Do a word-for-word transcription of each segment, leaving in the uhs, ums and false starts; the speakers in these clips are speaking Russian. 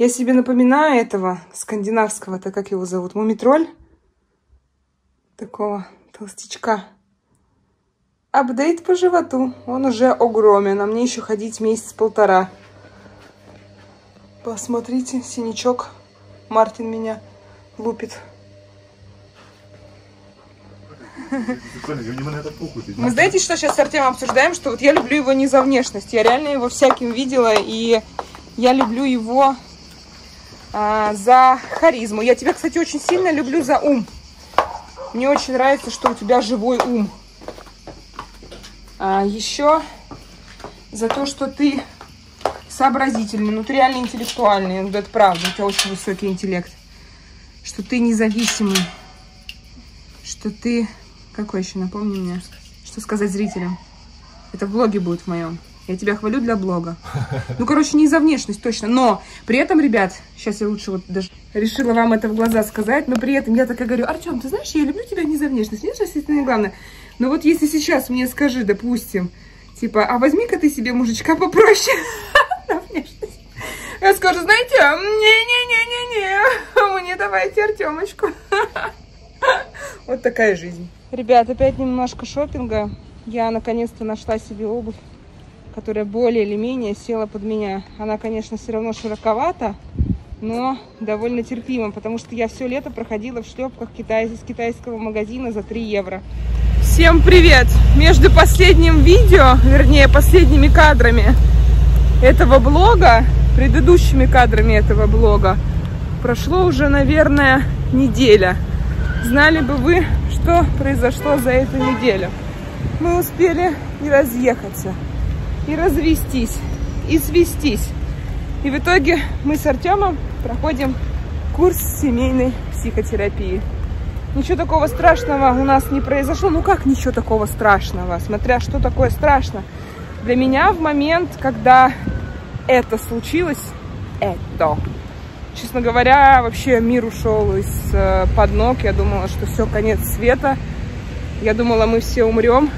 Я себе напоминаю этого скандинавского-то, как его зовут, Мумитроль. Такого толстячка. Апдейт по животу. Он уже огромен, а мне еще ходить месяц-полтора. Посмотрите, синячок. Мартин меня лупит. Мы знаете, что сейчас с Артемом обсуждаем? Что вот я люблю его не за внешность. Я реально его всяким видела, и я люблю его а, за харизму. Я тебя, кстати, очень сильно люблю за ум. Мне очень нравится, что у тебя живой ум. А еще за то, что ты сообразительный, ну ты реально интеллектуальный. Ну, это правда, у тебя очень высокий интеллект. Что ты независимый. Что ты... Какой еще? Напомни мне. Что сказать зрителям? Это в блоге будет в моем. Я тебя хвалю для блога. Ну, короче, не за внешность точно. Но при этом, ребят, сейчас я лучше вот даже решила вам это в глаза сказать, но при этом я такая говорю: Артем, ты знаешь, я люблю тебя не за внешность. Внешность, естественно, главное. Но вот если сейчас мне скажи, допустим, типа, а возьми-ка ты себе мужичка попроще на внешность. Я скажу, знаете, не-не-не-не-не, мне давайте Артемочку. Вот такая жизнь. Ребят, опять немножко шопинга. Я наконец-то нашла себе обувь, которая более или менее села под меня. Она, конечно, все равно широковата, но довольно терпима, потому что я все лето проходила в шлепках китайцев, из китайского магазина за три евро. Всем привет! Между последним видео, вернее, последними кадрами этого блога, предыдущими кадрами этого блога, прошло уже, наверное, неделя. Знали бы вы, что произошло за эту неделю. Мы успели и разъехаться, и развестись, и свестись. И в итоге мы с Артемом проходим курс семейной психотерапии. Ничего такого страшного у нас не произошло. Ну как ничего такого страшного? Смотря что такое страшно. Для меня в момент, когда это случилось, это... Честно говоря, вообще мир ушел из-под ног. Я думала, что все, конец света. Я думала, мы все умрем.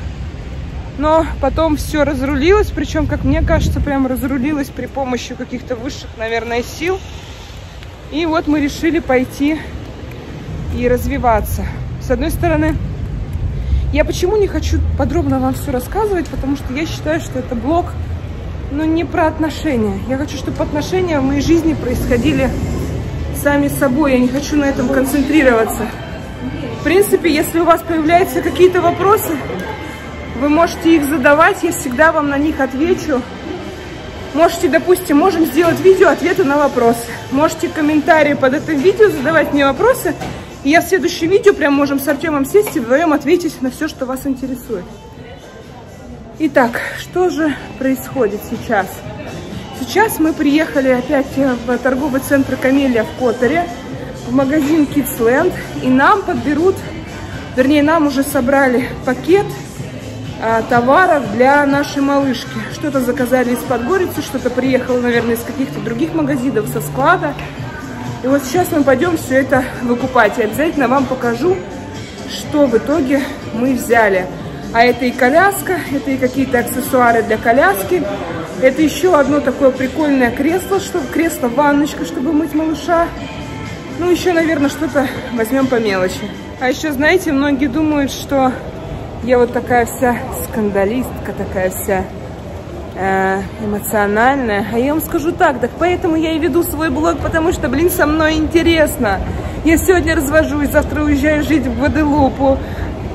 Но потом все разрулилось. Причем, как мне кажется, прям разрулилось при помощи каких-то высших, наверное, сил. И вот мы решили пойти и развиваться. С одной стороны, я почему не хочу подробно вам все рассказывать, потому что я считаю, что это блог, но не про отношения. Я хочу, чтобы отношения в моей жизни происходили сами собой. Я не хочу на этом концентрироваться. В принципе, если у вас появляются какие-то вопросы, вы можете их задавать. Я всегда вам на них отвечу. Можете, допустим, можем сделать видео ответы на вопросы. Можете комментарии под этим видео задавать мне вопросы. И я в следующем видео прям можем с Артемом сесть и вдвоем ответить на все, что вас интересует. Итак, что же происходит сейчас? Сейчас мы приехали опять в торговый центр «Камелия» в Которе, в магазин «Китсленд», и нам подберут, вернее, нам уже собрали пакет а, товаров для нашей малышки. Что-то заказали из Подгорицы, что-то приехало, наверное, из каких-то других магазинов со склада. И вот сейчас мы пойдем все это выкупать. И обязательно вам покажу, что в итоге мы взяли. А это и коляска, это и какие-то аксессуары для коляски. Это еще одно такое прикольное кресло, чтобы кресло-ванночка, чтобы мыть малыша. Ну, еще, наверное, что-то возьмем по мелочи. А еще, знаете, многие думают, что я вот такая вся скандалистка, такая вся э, эмоциональная. А я вам скажу так, так поэтому я и веду свой блог, потому что, блин, со мной интересно. Я сегодня развожусь, завтра уезжаю жить в Гваделупу.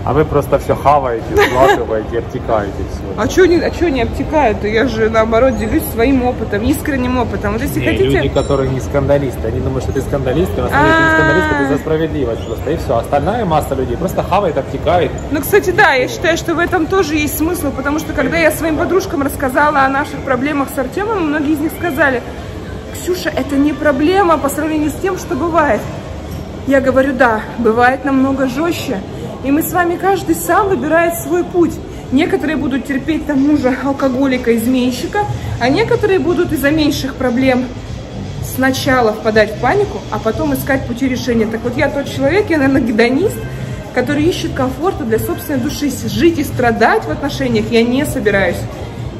А вы просто все хаваете, складываете, обтекаете все. А что они, а что они обтекают? Я же, наоборот, делюсь своим опытом, искренним опытом. Вот если не, хотите... Люди, которые не скандалисты, они думают, что ты скандалист, а на самом деле ты не скандалист, а ты за справедливость просто, и все. Остальная масса людей просто хавает, обтекает. Ну, кстати, да, я считаю, что в этом тоже есть смысл, потому что, когда я своим подружкам рассказала о наших проблемах с Артемом, многие из них сказали: Ксюша, это не проблема по сравнению с тем, что бывает. Я говорю, да, бывает намного жестче. И мы с вами, каждый сам выбирает свой путь. Некоторые будут терпеть там мужа алкоголика, изменщика, а некоторые будут из-за меньших проблем сначала впадать в панику, а потом искать пути решения. Так вот, я тот человек, я, наверное, гедонист, который ищет комфорта для собственной души. Жить и страдать в отношениях я не собираюсь.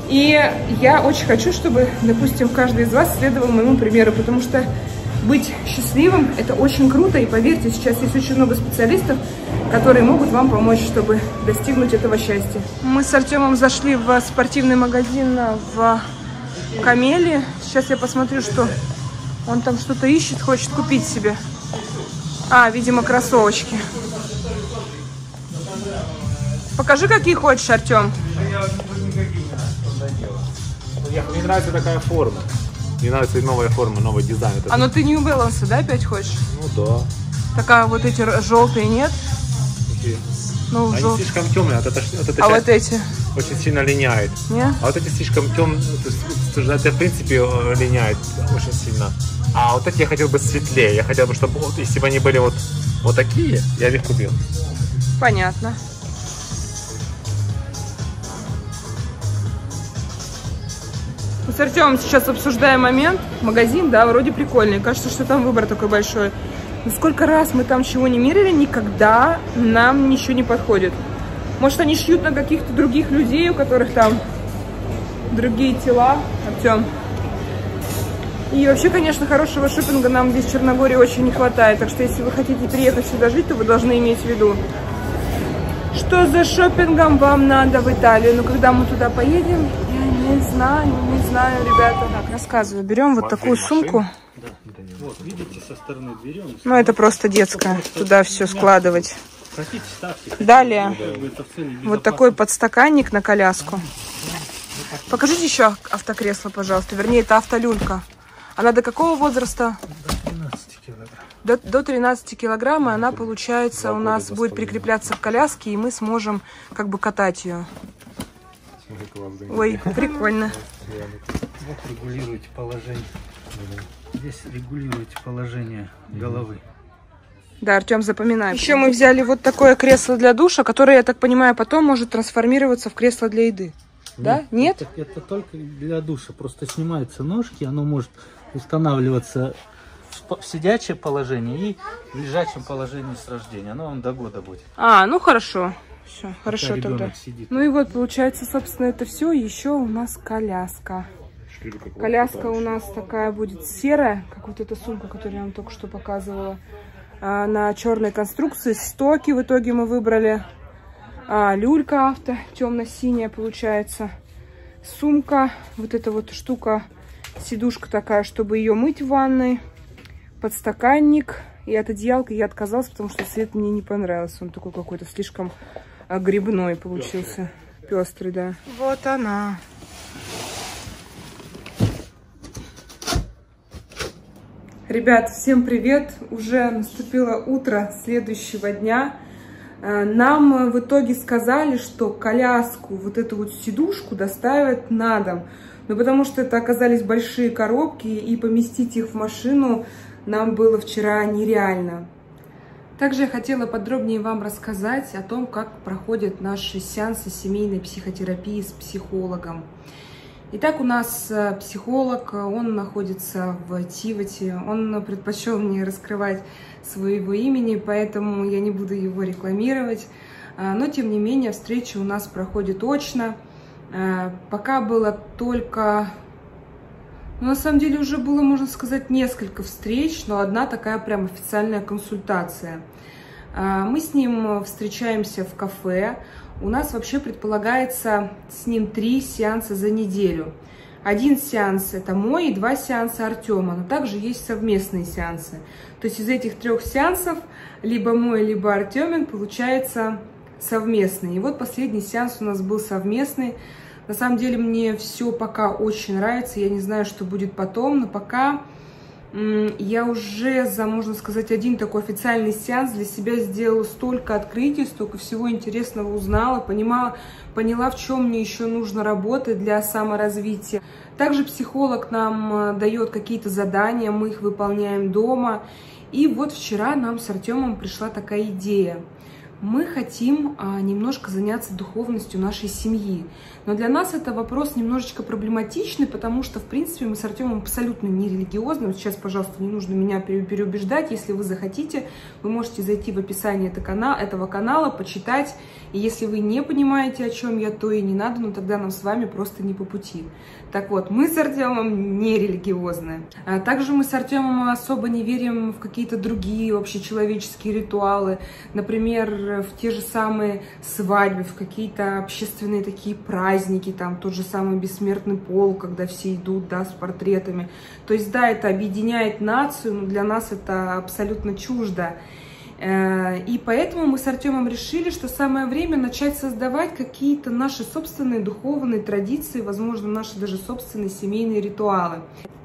И я очень хочу, чтобы, допустим, каждый из вас следовал моему примеру, потому что быть счастливым – это очень круто, и поверьте, сейчас есть очень много специалистов, которые могут вам помочь, чтобы достигнуть этого счастья. Мы с Артемом зашли в спортивный магазин в Камелии. Сейчас я посмотрю, что он там что-то ищет, хочет купить себе. А, видимо, кроссовочки. Покажи, какие хочешь, Артем. Мне нравится такая форма. Мне нравится новая форма, новый дизайн. А, ну ты New Balance, да, опять хочешь? Ну да. Такая вот эти желтые, нет? Такие. Ну, они желтые. Слишком темные, вот эта, вот эта а вот эти? Очень сильно линяет. Нет? А вот эти слишком темные, то есть, это в принципе линяет очень сильно. А вот эти я хотел бы светлее, я хотел бы, чтобы вот, если бы они были вот, вот такие, я бы их купил. Понятно. Мы с Артемом сейчас обсуждаем момент. Магазин, да, вроде прикольный. Кажется, что там выбор такой большой. Но сколько раз мы там чего не мерили, никогда нам ничего не подходит. Может, они шьют на каких-то других людей, у которых там другие тела. Артем. И вообще, конечно, хорошего шопинга нам здесь в Черногории очень не хватает. Так что, если вы хотите приехать сюда жить, то вы должны иметь в виду, что за шопингом вам надо в Италию. Но когда мы туда поедем... Не знаю, не знаю, ребята. Так, рассказываю. Берем вот такую сумку. Вот, видите, со стороны берем. Ну, это просто детская. Туда все складывать. Далее, вот такой подстаканник на коляску. Покажите еще автокресло, пожалуйста. Вернее, это автолюлька. Она до какого возраста? До, до тринадцати килограмм, и она, получается, у нас будет прикрепляться к коляске, и мы сможем как бы катать ее. Ой, прикольно. Вот регулируете положение. Здесь регулируете положение головы. Да, Артем, запоминай. Еще мы взяли вот такое кресло для душа, которое, я так понимаю, потом может трансформироваться в кресло для еды. Нет, да? Нет? Это, это только для душа. Просто снимаются ножки, оно может устанавливаться в сидячее положение и в лежачем положении с рождения. Оно вам до года будет. А, ну хорошо. Все, хорошо тогда. Сидит. Ну и вот, получается, собственно, это все. Еще у нас коляска. Коляска у нас такая будет серая, как вот эта сумка, которую я вам только что показывала. А, на черной конструкции. Стоки в итоге мы выбрали. А, люлька авто, темно-синяя получается. Сумка, вот эта вот штука, сидушка такая, чтобы ее мыть в ванной. Подстаканник. И от одеялка я отказалась, потому что цвет мне не понравился. Он такой какой-то слишком... А грибной получился. Пестрый, да. Вот она. Ребят, всем привет. Уже наступило утро следующего дня. Нам в итоге сказали, что коляску, вот эту вот сидушку доставят на дом. Но потому что это оказались большие коробки, и поместить их в машину нам было вчера нереально. Также я хотела подробнее вам рассказать о том, как проходят наши сеансы семейной психотерапии с психологом. Итак, у нас психолог, он находится в Тивате, он предпочел не раскрывать своего имени, поэтому я не буду его рекламировать. Но, тем не менее, встреча у нас проходит очно. Пока было только... Ну, на самом деле уже было, можно сказать, несколько встреч, но одна такая прям официальная консультация. Мы с ним встречаемся в кафе. У нас вообще предполагается с ним три сеанса за неделю. Один сеанс – это мой, и два сеанса Артема, но также есть совместные сеансы. То есть из этих трех сеансов либо мой, либо Артемин получается совместный. И вот последний сеанс у нас был совместный. На самом деле мне все пока очень нравится, я не знаю, что будет потом, но пока я уже за, можно сказать, один такой официальный сеанс для себя сделала столько открытий, столько всего интересного узнала, понимала, поняла, в чем мне еще нужно работать для саморазвития. Также психолог нам дает какие-то задания, мы их выполняем дома. И вот вчера нам с Артемом пришла такая идея. Мы хотим немножко заняться духовностью нашей семьи. Но для нас это вопрос немножечко проблематичный, потому что, в принципе, мы с Артемом абсолютно не религиозны. Сейчас, пожалуйста, не нужно меня переубеждать. Если вы захотите, вы можете зайти в описание этого канала, почитать И если вы не понимаете, о чем я, то и не надо, но тогда нам с вами просто не по пути. Так вот, мы с Артемом не религиозные. А также мы с Артемом особо не верим в какие-то другие общечеловеческие ритуалы, например, в те же самые свадьбы, в какие-то общественные такие праздники, там тот же самый бессмертный пол, когда все идут, да, с портретами. То есть, да, это объединяет нацию, но для нас это абсолютно чуждо. И поэтому мы с Артемом решили, что самое время начать создавать какие-то наши собственные духовные традиции, возможно, наши даже собственные семейные ритуалы.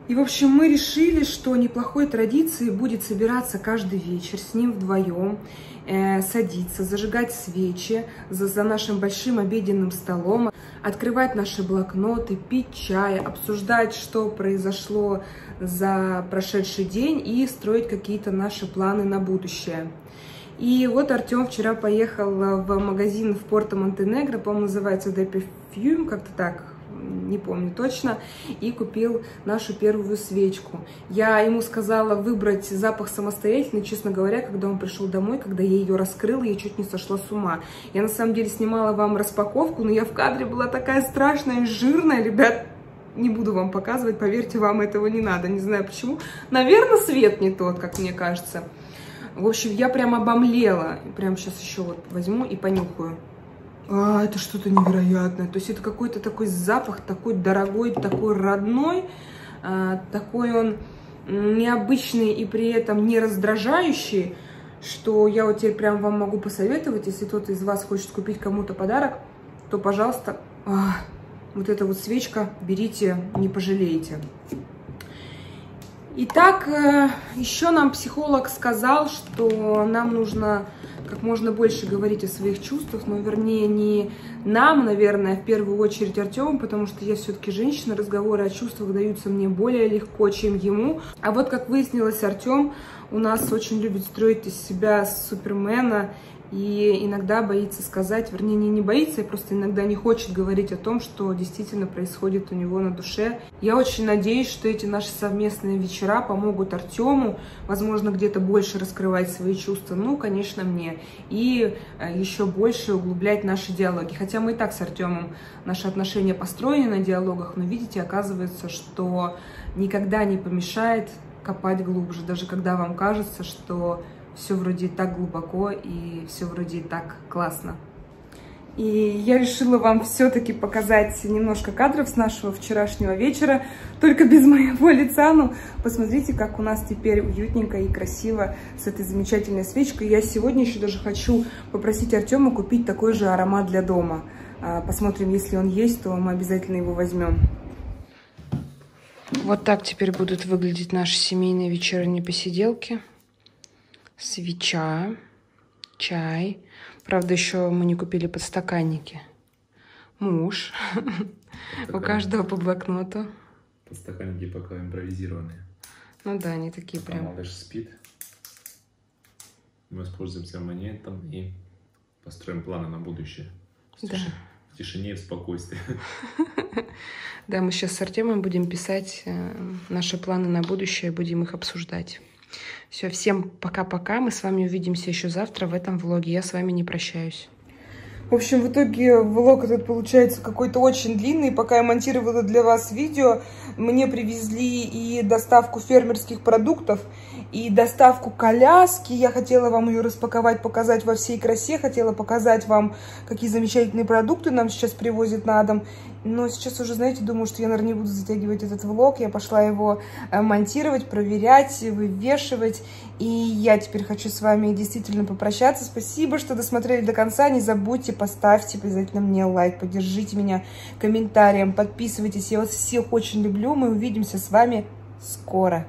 И, в общем, мы решили, что неплохой традицией будет собираться каждый вечер с ним вдвоем, э, садиться, зажигать свечи за, за нашим большим обеденным столом, открывать наши блокноты, пить чай, обсуждать, что произошло за прошедший день и строить какие-то наши планы на будущее. И вот Артем вчера поехал в магазин в Порту Монтенегро, по-моему, называется Д Перфьюм, как-то так, не помню точно, и купил нашу первую свечку. Я ему сказала выбрать запах самостоятельно, честно говоря, когда он пришел домой, когда я ее раскрыла, я чуть не сошла с ума. Я на самом деле снимала вам распаковку, но я в кадре была такая страшная и жирная, ребят, не буду вам показывать, поверьте, вам этого не надо, не знаю почему. Наверное, свет не тот, как мне кажется. В общем, я прям обомлела, прям сейчас еще вот возьму и понюхаю. А, это что-то невероятное. То есть это какой-то такой запах, такой дорогой, такой родной, а, такой он необычный и при этом не раздражающий, что я вот теперь прям вам могу посоветовать, если кто-то из вас хочет купить кому-то подарок, то, пожалуйста, а, вот эта вот свечка берите, не пожалеете. Итак, еще нам психолог сказал, что нам нужно как можно больше говорить о своих чувствах, но вернее не нам, наверное, в первую очередь Артему, потому что я все-таки женщина, разговоры о чувствах даются мне более легко, чем ему. А вот как выяснилось, Артем у нас очень любит строить из себя супермена и иногда боится сказать, вернее не боится, а просто иногда не хочет говорить о том, что действительно происходит у него на душе. Я очень надеюсь, что эти наши совместные вечера помогут Артему, возможно, где-то больше раскрывать свои чувства, ну, конечно, мне, и еще больше углублять наши диалоги. Хотя мы и так с Артемом, наши отношения построены на диалогах, но, видите, оказывается, что никогда не помешает копать глубже, даже когда вам кажется, что все вроде и так глубоко, и все вроде и так классно. И я решила вам все-таки показать немножко кадров с нашего вчерашнего вечера, только без моего лица. Ну, посмотрите, как у нас теперь уютненько и красиво с этой замечательной свечкой. Я сегодня еще даже хочу попросить Артема купить такой же аромат для дома. Посмотрим, если он есть, то мы обязательно его возьмем. Вот так теперь будут выглядеть наши семейные вечерние посиделки. Свеча, чай. Правда, еще мы не купили подстаканники. Муж. У каждого по блокноту. Подстаканники пока импровизированные. Ну да, они такие прям. Малыш спит. Мы воспользуемся моментом и построим планы на будущее. Да. В тишине и в спокойствии. Да, мы сейчас с Артемом будем писать наши планы на будущее, будем их обсуждать. Все, всем пока-пока. Мы с вами увидимся еще завтра в этом влоге. Я с вами не прощаюсь. В общем, в итоге влог этот получается какой-то очень длинный. Пока я монтировала для вас видео, мне привезли и доставку фермерских продуктов, и доставку коляски. Я хотела вам ее распаковать, показать во всей красе. Хотела показать вам, какие замечательные продукты нам сейчас привозят на дом. Но сейчас уже, знаете, думаю, что я, наверное, не буду затягивать этот влог. Я пошла его монтировать, проверять, вывешивать. И я теперь хочу с вами действительно попрощаться. Спасибо, что досмотрели до конца. Не забудьте, поставьте обязательно мне лайк, поддержите меня комментарием, подписывайтесь. Я вас всех очень люблю. Мы увидимся с вами скоро.